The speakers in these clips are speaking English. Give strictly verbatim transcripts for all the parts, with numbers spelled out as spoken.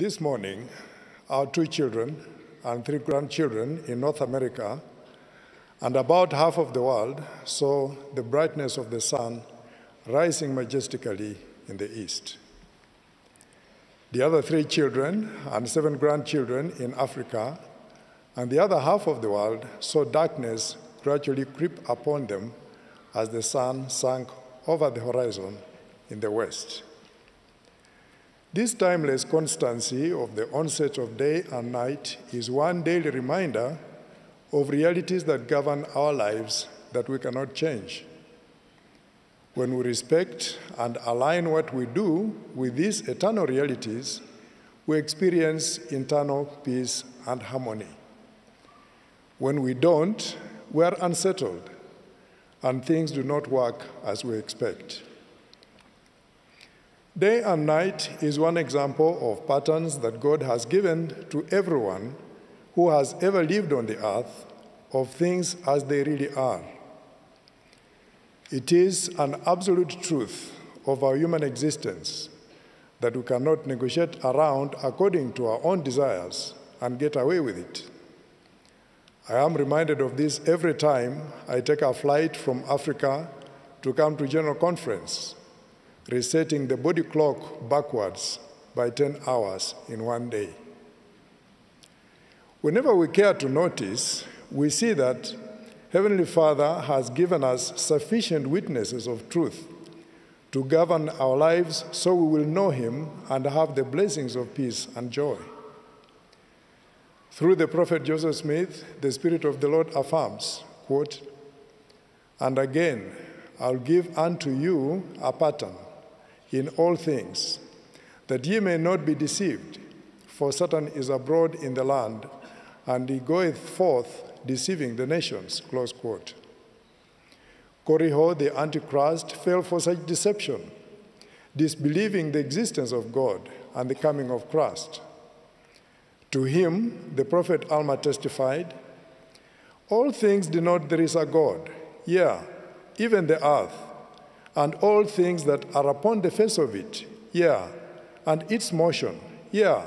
This morning, our two children and three grandchildren in North America and about half of the world saw the brightness of the sun rising majestically in the east. The other three children and seven grandchildren in Africa and the other half of the world saw darkness gradually creep upon them as the sun sank over the horizon in the west. This timeless constancy of the onset of day and night is one daily reminder of realities that govern our lives that we cannot change. When we respect and align what we do with these eternal realities, we experience internal peace and harmony. When we don't, we are unsettled, and things do not work as we expect. Day and night is one example of patterns that God has given to everyone who has ever lived on the earth of things as they really are. It is an absolute truth of our human existence that we cannot negotiate around according to our own desires and get away with it. I am reminded of this every time I take a flight from Africa to come to General Conference, resetting the body clock backwards by ten hours in one day. Whenever we care to notice, we see that Heavenly Father has given us sufficient witnesses of truth to govern our lives so we will know him and have the blessings of peace and joy. Through the prophet Joseph Smith, the Spirit of the Lord affirms, quote, "And again, I'll give unto you a pattern in all things, that ye may not be deceived, for Satan is abroad in the land, and he goeth forth deceiving the nations," close quote. Korihor, the Antichrist, fell for such deception, disbelieving the existence of God and the coming of Christ. To him, the prophet Alma testified, "All things denote there is a God, yea, even the earth, and all things that are upon the face of it, yea, and its motion, yea,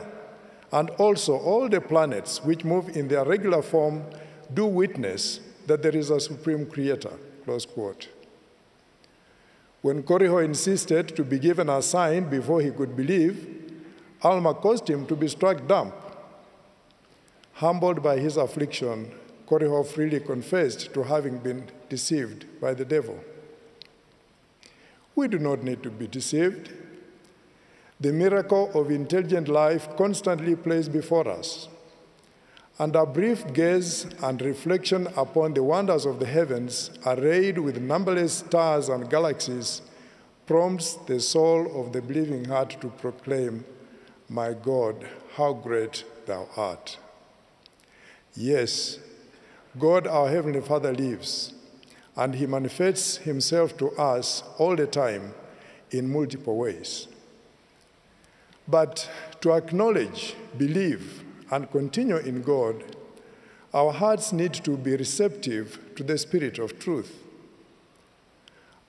and also all the planets which move in their regular form do witness that there is a supreme creator," close quote. When Korihor insisted to be given a sign before he could believe, Alma caused him to be struck dumb. Humbled by his affliction, Korihor freely confessed to having been deceived by the devil. We do not need to be deceived. The miracle of intelligent life constantly plays before us, and a brief gaze and reflection upon the wonders of the heavens, arrayed with numberless stars and galaxies, prompts the soul of the believing heart to proclaim, "My God, how great thou art." Yes, God, our Heavenly Father, lives, and he manifests himself to us all the time in multiple ways. But to acknowledge, believe, and continue in God, our hearts need to be receptive to the Spirit of truth.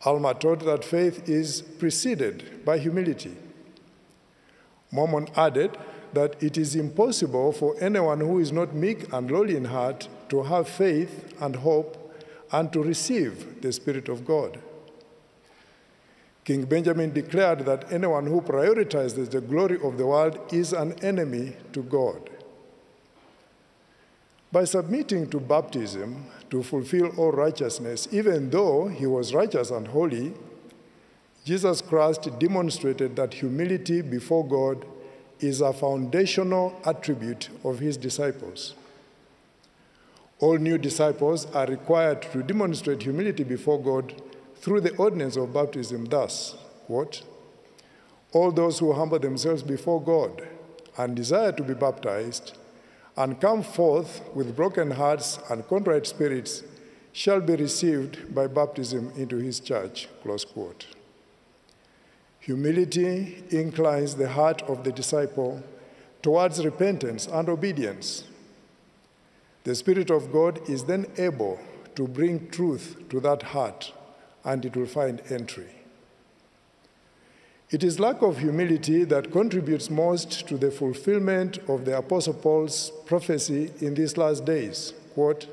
Alma taught that faith is preceded by humility. Mormon added that it is impossible for anyone who is not meek and lowly in heart to have faith and hope and to receive the Spirit of God. King Benjamin declared that anyone who prioritizes the glory of the world is an enemy to God. By submitting to baptism to fulfill all righteousness, even though he was righteous and holy, Jesus Christ demonstrated that humility before God is a foundational attribute of his disciples. All new disciples are required to demonstrate humility before God through the ordinance of baptism, thus, quote, "All those who humble themselves before God and desire to be baptized and come forth with broken hearts and contrite spirits shall be received by baptism into his church," close quote. Humility inclines the heart of the disciple towards repentance and obedience. The Spirit of God is then able to bring truth to that heart, and it will find entry. It is lack of humility that contributes most to the fulfillment of the Apostle Paul's prophecy in these last days, quote,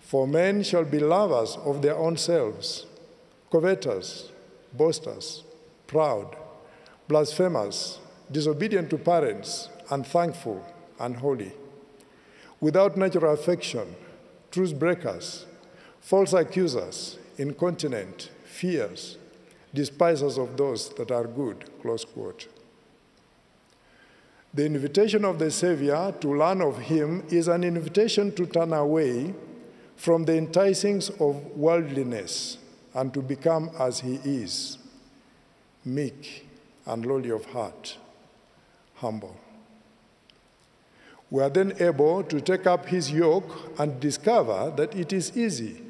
"For men shall be lovers of their own selves, covetous, boasters, proud, blasphemers, disobedient to parents, unthankful, unholy, without natural affection, truth breakers, false accusers, incontinent, fierce, despisers of those that are good," close quote. The invitation of the Savior to learn of him is an invitation to turn away from the enticings of worldliness and to become as he is, meek and lowly of heart, humble. We are then able to take up his yoke and discover that it is easy.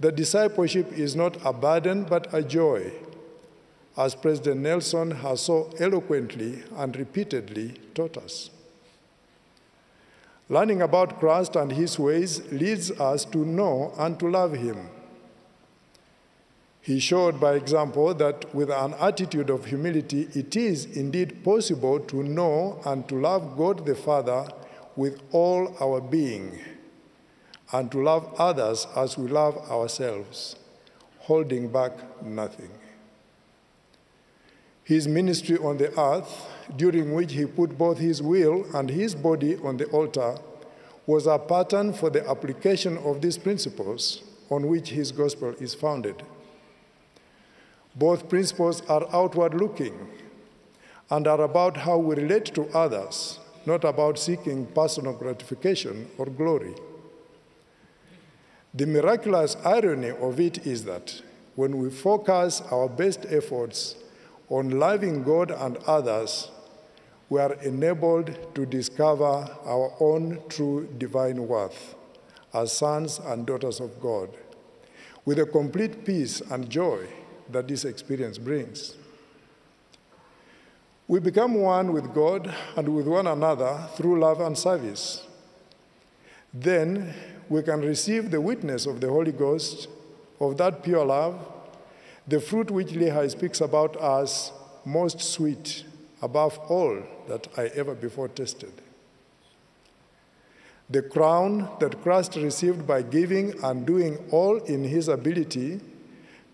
The discipleship is not a burden but a joy, as President Nelson has so eloquently and repeatedly taught us. Learning about Christ and his ways leads us to know and to love him. He showed by example that with an attitude of humility, it is indeed possible to know and to love God the Father with all our being, and to love others as we love ourselves, holding back nothing. His ministry on the earth, during which he put both his will and his body on the altar, was a pattern for the application of these principles on which his gospel is founded. Both principles are outward-looking and are about how we relate to others, not about seeking personal gratification or glory. The miraculous irony of it is that when we focus our best efforts on loving God and others, we are enabled to discover our own true divine worth as sons and daughters of God, with a complete peace and joy that this experience brings. We become one with God and with one another through love and service. Then we can receive the witness of the Holy Ghost, of that pure love, the fruit which Lehi speaks about as most sweet, above all that I ever before tasted. The crown that Christ received by giving and doing all in his ability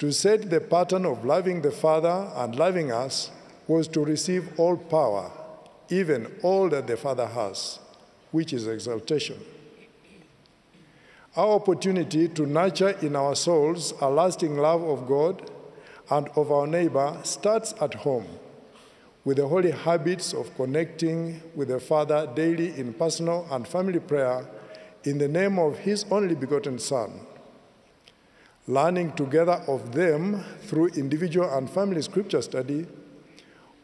to set the pattern of loving the Father and loving us was to receive all power, even all that the Father has, which is exaltation. Our opportunity to nurture in our souls a lasting love of God and of our neighbor starts at home, with the holy habits of connecting with the Father daily in personal and family prayer in the name of his only begotten Son, learning together of them through individual and family scripture study,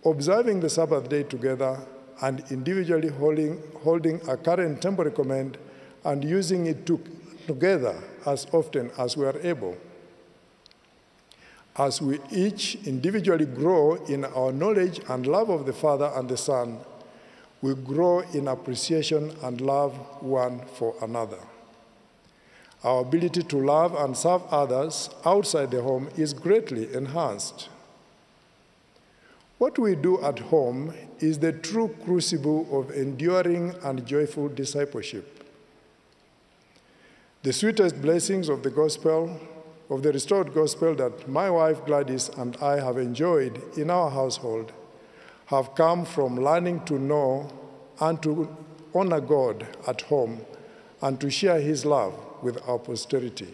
observing the Sabbath day together, and individually holding, holding a current temple recommend and using it to, together as often as we are able. As we each individually grow in our knowledge and love of the Father and the Son, we grow in appreciation and love one for another. Our ability to love and serve others outside the home is greatly enhanced. What we do at home is the true crucible of enduring and joyful discipleship. The sweetest blessings of the gospel, of the restored gospel that my wife Gladys and I have enjoyed in our household, have come from learning to know and to honor God at home and to share his love with our posterity.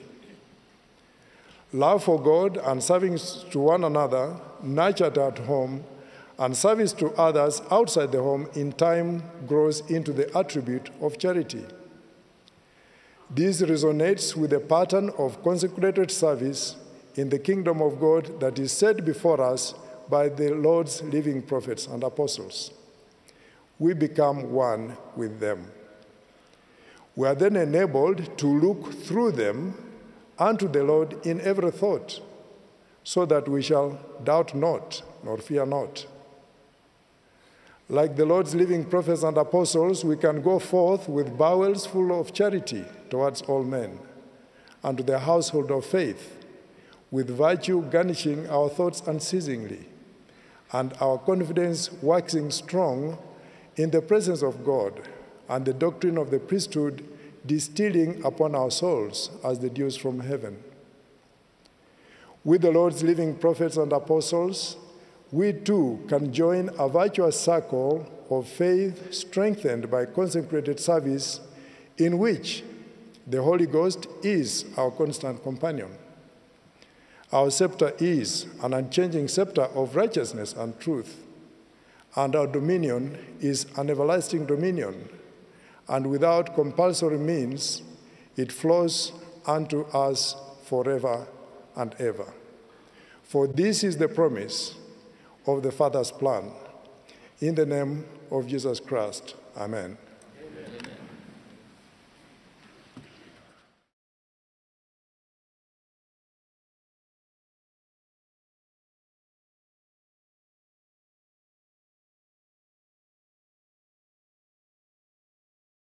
Love for God and serving to one another, nurtured at home, and service to others outside the home in time grows into the attribute of charity. This resonates with the pattern of consecrated service in the kingdom of God that is set before us by the Lord's living prophets and apostles. We become one with them. We are then enabled to look through them unto the Lord in every thought, so that we shall doubt not, nor fear not. Like the Lord's living prophets and apostles, we can go forth with bowels full of charity towards all men, and to the household of faith, with virtue garnishing our thoughts unceasingly, and our confidence waxing strong in the presence of God and the doctrine of the priesthood distilling upon our souls as the dews from heaven. With the Lord's living prophets and apostles, we too can join a virtuous circle of faith strengthened by consecrated service in which the Holy Ghost is our constant companion. Our scepter is an unchanging scepter of righteousness and truth, and our dominion is an everlasting dominion, and without compulsory means, it flows unto us forever and ever. For this is the promise of the Father's plan. In the name of Jesus Christ, amen.